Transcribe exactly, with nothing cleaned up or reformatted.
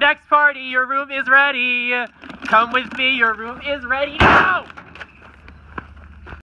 Next party, your room is ready. Come with me, your room is ready now!